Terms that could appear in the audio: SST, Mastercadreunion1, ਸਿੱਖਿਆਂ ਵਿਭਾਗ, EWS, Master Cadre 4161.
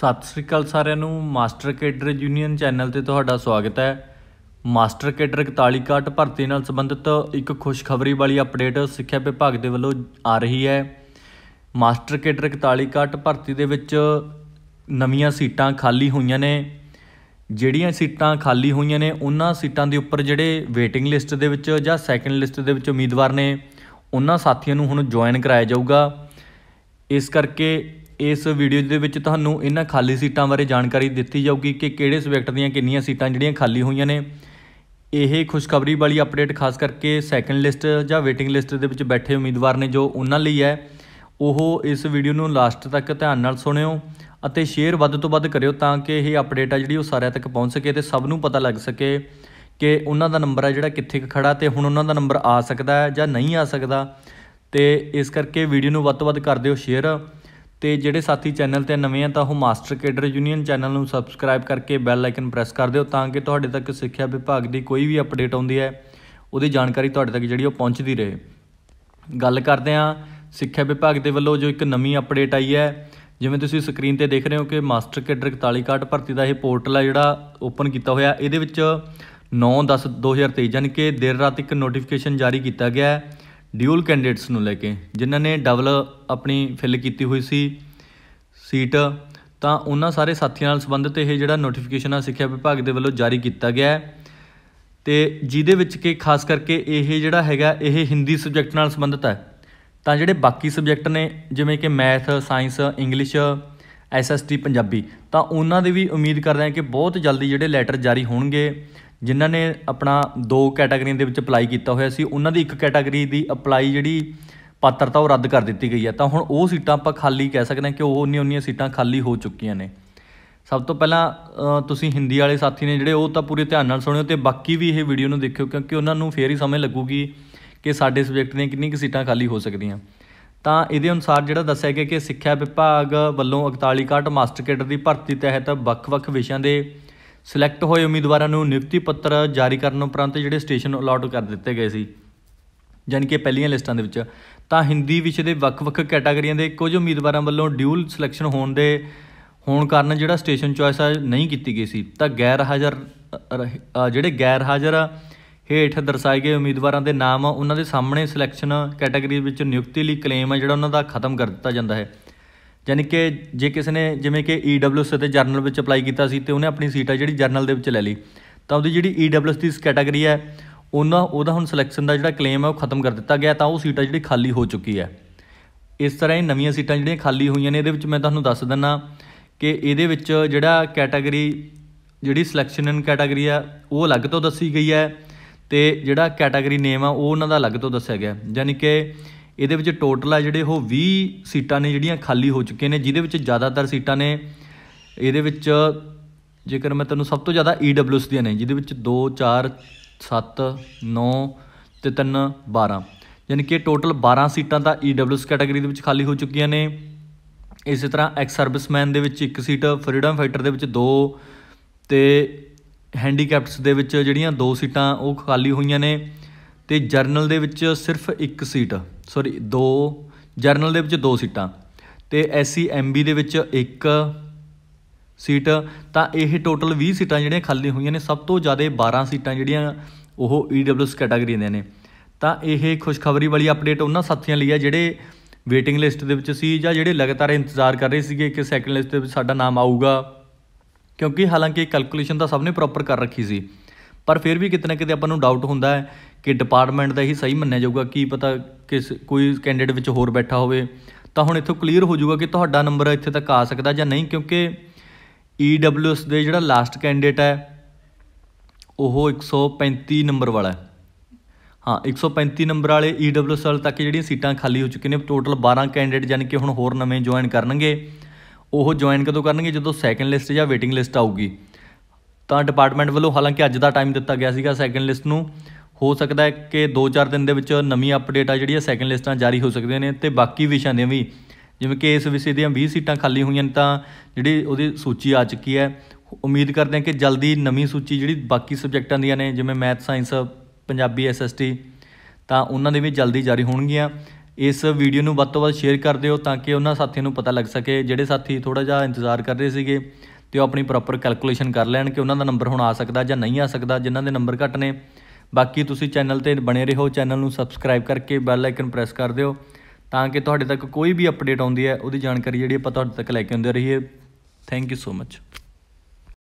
ਸਤਿ ਸ਼੍ਰੀ ਅਕਾਲ ਸਾਰਿਆਂ ਨੂੰ ਮਾਸਟਰ ਕੈਡਰ ਯੂਨੀਅਨ ਚੈਨਲ ਤੇ ਤੁਹਾਡਾ ਸਵਾਗਤ ਹੈ। ਮਾਸਟਰ ਕੈਡਰ 4161 ਭਰਤੀ ਨਾਲ ਸੰਬੰਧਿਤ ਇੱਕ ਖੁਸ਼ਖਬਰੀ ਵਾਲੀ ਅਪਡੇਟ ਸਿੱਖਿਆ ਵਿਭਾਗ ਦੇ ਵੱਲੋਂ ਆ ਰਹੀ ਹੈ। ਮਾਸਟਰ ਕੈਡਰ 4161 ਭਰਤੀ ਦੇ ਵਿੱਚ ਨਵੀਆਂ ਸੀਟਾਂ ਖਾਲੀ ਹੋਈਆਂ ਨੇ। ਜਿਹੜੀਆਂ ਸੀਟਾਂ ਖਾਲੀ ਹੋਈਆਂ ਨੇ ਉਹਨਾਂ ਸੀਟਾਂ ਦੇ ਉੱਪਰ ਜਿਹੜੇ ਵੇਟਿੰਗ ਲਿਸਟ ਦੇ ਵਿੱਚ ਜਾਂ ਸੈਕੰਡ ਲਿਸਟ ਦੇ ਵਿੱਚ ਉਮੀਦਵਾਰ ਨੇ ਉਹਨਾਂ ਸਾਥੀਆਂ ਨੂੰ ਹੁਣ ਜੁਆਇਨ ਕਰਾਇਆ ਜਾਊਗਾ। ਇਸ ਕਰਕੇ इस वीडियो दे विच तुहानू इन्हां खाली सीटां बारे जानकारी दित्ती जाऊगी कि किहड़े सबजैक्ट दीयां किन्नियां सीटां जिहड़ियां खाली होईयां ने। यह खुशखबरी वाली अपडेट खास करके सैकंड लिस्ट जां वेटिंग लिस्ट दे विच बैठे उम्मीदवार ने जो उन्हां लई है। ओह इस वीडियो नू लास्ट तक ध्यान नाल सुणिओ अते शेयर वध तों वध करिओ तां कि यह अपडेट आ जिहड़ी ओह सारिआं तक पहुंच सके ते सभ नू पता लग सके कि उन्हां दा नंबर आ जिहड़ा कित्थे खड़ा ते हुण उन्हां दा नंबर आ सकदा है जां नहीं आ सकदा। ते इस करके वीडियो नू वध तों वध कर दिओ शेयर। तो जोड़े साथी चैनल पर नवे हैं तो वह मास्टर कैडर यूनियन चैनल में सबसक्राइब करके बैल आइकन प्रेस कर दो ताकि तुहाडे तक सिक्ख्या विभाग की कोई भी अपडेट आती है वो जानकारी तुहाडे तक जी पहुँचती रहे। गल करते हैं सिक्ख्या विभाग के वलों जो एक नवी अपडेट आई है। जिवें तुसीं स्क्रीन पर देख रहे हो कि मास्टर कैडर 4161 भर्ती का यह पोर्टल है जोड़ा ओपन किया होया। ये 9/10/2023 यानी कि देर रात एक नोटिफिकेशन जारी किया गया है ड्यूल कैंडिडेट्स नूं लैके जिन्होंने डबल अपनी फिल की हुई सी सीट तो उन्होंने सारे साथियों संबंधित यह जो नोटिफिकेशन सिक्ख्या विभाग के वलों जारी किया गया है। तो जिदे विच के खास करके ये जोड़ा है यह हिंदी सबजैक्ट नाल संबंधित है। तो जोड़े बाकी सबजैक्ट ने जिमें कि math science English SST Punjabi तो उन्होंने भी उम्मीद कर रहे हैं कि बहुत जल्दी जोड़े लैटर जारी होणगे। जिन्हां ने अपना 2 कैटागरियां दे विच अपलाई कीता होया सी उन्हां दी एक कैटागरी दी अपलाई जिहड़ी पात्रता रद्द कर दी गई है। तो हुण वो सीटां आपां खाली कह सकते हैं कि वो उन्नियां सीटां खाली हो चुकियां ने। सब तो पहलां तुसीं हिंदी वाले साथी ने जिहड़े वो तां पूरे ध्यान नाल सुणिओ ते बाकी भी ये वीडियो नूं देखिओ क्योंकि उन्हां नूं फेर ही समझ लगूगी कि साडे सबजैक्ट दी कितनी सीटां खाली हो सकदियां। तो ये अनुसार जिहड़ा दस्सिआ गया कि सिक्ख्या विभाग वल्लों 4161 मास्टर कैडर दी भर्ती तहत ਵੱਖ-ਵੱਖ ਵਿਸ਼ਿਆਂ ਦੇ सिलैक्ट होए उम्मीदवारों को नियुक्ति पत्र जारी करने उपरंत जोड़े स्टेशन अलॉट कर दिए गए सी जानी कि पहलियां लिस्टां दे विच तां हिंदी विषय के वक्-वक् कैटागरियां के कुछ उम्मीदवारों वालों ड्यूल सिलैक्शन होने कारण जोड़ा स्टेशन चॉइस नहीं की गई सी। तां गैर हाज़र जोड़े गैर हाज़र हेठ दर्शाए गए उम्मीदवारों के नाम उन्होंने सामने सिलैक्शन कैटागरी में नियुक्ति लिए क्लेम है जोड़ा उन्होंने खत्म कर दिता जाता है। यानी कि जे किसी ने जिमें कि EWS ते जरनल में अपलाई किया तो उन्हें अपनी सीट है जी जरनल के लै ली तो वो जी EWS की कैटागरी है उन्होंने हम सिलैक्शन का जोड़ा क्लेम है वो खत्म कर दिता गया तो वो सीट जी खाली हो चुकी है। इस तरह ही नवी सीटा जी खाली हुई ने। ये मैं तुहानूं दस दिना कि ये जोड़ा कैटागरी जी सिलैक्शन कैटागरी है वो अलग तो दसी गई है तो जोड़ा कैटागरी नेम है वो उन्होंने अलग तो दस्या गया। यानी कि ये टोटल है जोड़े 20 सीटा ने जोड़ियाँ खाली हो चुकी ने जिदे ज़्यादातर सीटा ने ये जेकर मैं तेनों सब तो ज़्यादा EWS दियाँ ने जिदे 2 4 7 9 ते 3 12 यानी कि टोटल 12 सीटा तो EWS कैटागरी के खाली हो चुकी ने। इस तरह एक्स सर्विसमैन दे विच 1 सीट फ्रीडम फाइटर दे विच 2 ते हैंडीकैप्ट्स दे विच जिहड़ियां 2 सीटां वो खाली हुई ने। तो जरनल दे विच सिर्फ 1 सीट सॉरी 2 जरनल दे विच 2 सीटां तो SC MB दे विच 1 सीट तो यह टोटल 20 सीटां जिहड़ियां खाली हुई ने। सब तो ज़्यादा 12 सीटां जिहड़ियां ओह EWS कैटागरी दियां ने। तो यह खुशखबरी वाली अपडेट उन्हां साथियों लई है जिहड़े वेटिंग लिस्ट दे विच सी जां जिहड़े लगातार इंतजार कर रहे सीगे कि सैकंड लिस्ट दे विच साडा नाम आऊगा क्योंकि हालांकि कैलकुलेशन तो सबने प्रॉपर कर रखी सी पर फिर भी कितना कितने अपन डाउट होंदा है कि डिपार्टमेंट का ही सही मन्निया जाऊगा कि पता किस कोई कैंडीडेट विच होर बैठा होवे तां हुण इत्थों क्लीयर हो जाऊगा कि तुहाडा नंबर इत्थे तक आ सकदा जां नहीं क्योंकि EWS दे जिहड़ा लास्ट कैंडीडेट है ओह 135 नंबर वाला है। हाँ 135 नंबर वाले EWS वाले तक जिहड़ियां सीटां खाली हो चुकी ने। टोटल 12 कैंडीडेट यानी कि हुण होर नवें ज्वाइन करनगे। ओह ज्वाइन कदों करनगे जदों सैकंड लिस्ट जां वेटिंग लिस्ट आऊगी। तो डिपार्टमेंट वालों हालांकि अज का टाइम दिता गया सीगा सैकंड लिस्ट नूं हो सकता है कि 2-4 दिन के नवी अपडेट आ जी सैकंड लिस्टां जारी हो सकती हैं। तो बाकी विषय दी भी जिवें कि इस विषय दी 20 सीटां खाली हुई तो जी वो सूची आ चुकी है। उम्मीद करते हैं कि जल्दी नवी सूची जी बाकी सबजैक्टां दी ने जिवें मैथ साइंस पंजाबी SST तो उन्होंने भी जल्दी जारी होणगियां। इस वीडियो नूं वध तों वध शेयर कर दिओ ताकि उन्हां साथियों नूं पता लग सके जिहड़े साथी थोड़ा जिहा इंतजार कर रहे सीगे ते वो अपनी प्रॉपर कैलकुलेशन कर लैण कि उन्हां दा नंबर हुण आ सकदा जां नहीं आ सकदा जिन्हां दे नंबर घट ने। बाकी तुसीं चैनल ते बने रहो, चैनल नूं सबसक्राइब करके बैल आइकन प्रेस कर दिओ ताकि तुहाडे तक कोई भी अपडेट आउंदी है उहदी जानकारी जिहड़ी पता तुहाडे तक लैके आउंदे रहिए। Thank you so much.